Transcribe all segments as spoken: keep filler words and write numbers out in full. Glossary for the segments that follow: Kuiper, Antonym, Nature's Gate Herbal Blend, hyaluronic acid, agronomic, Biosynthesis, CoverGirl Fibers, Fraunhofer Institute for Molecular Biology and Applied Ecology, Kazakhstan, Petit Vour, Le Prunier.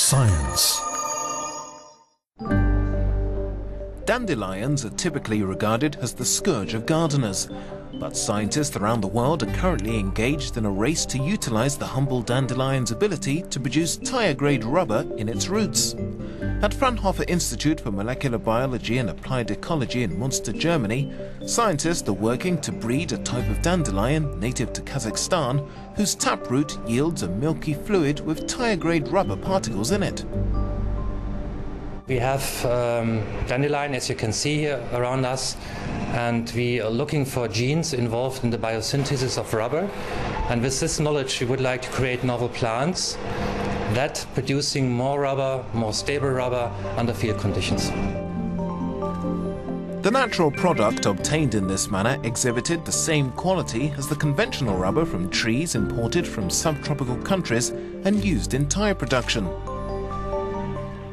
science. Dandelions are typically regarded as the scourge of gardeners, but scientists around the world are currently engaged in a race to utilize the humble dandelion's ability to produce tire-grade rubber in its roots. At Fraunhofer Institute for Molecular Biology and Applied Ecology in Munster, Germany, scientists are working to breed a type of dandelion native to Kazakhstan whose taproot yields a milky fluid with tire-grade rubber particles in it. We have um, dandelion, as you can see here around us, and we are looking for genes involved in the biosynthesis of rubber. And with this knowledge, we would like to create novel plants that producing more rubber, more stable rubber under field conditions. The natural product obtained in this manner exhibited the same quality as the conventional rubber from trees imported from subtropical countries and used in tire production.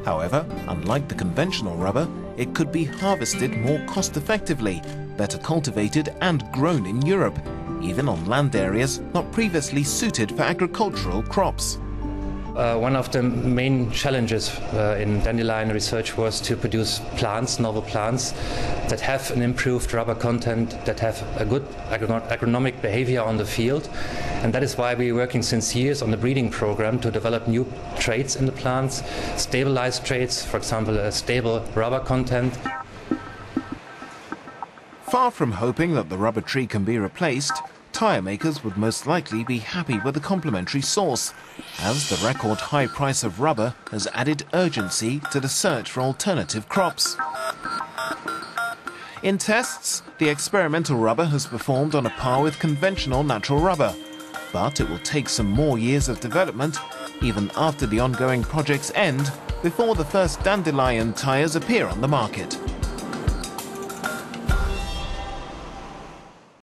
However, unlike the conventional rubber, it could be harvested more cost-effectively, better cultivated and grown in Europe, even on land areas not previously suited for agricultural crops. Uh, one of the main challenges uh, in dandelion research was to produce plants, novel plants, that have an improved rubber content, that have a good agron- agronomic behavior on the field. And that is why we're working since years on the breeding program to develop new traits in the plants, stabilized traits, for example, a stable rubber content. Far from hoping that the rubber tree can be replaced, tire makers would most likely be happy with a complementary source, as the record high price of rubber has added urgency to the search for alternative crops. In tests, the experimental rubber has performed on a par with conventional natural rubber, but it will take some more years of development, even after the ongoing projects end, before the first dandelion tires appear on the market.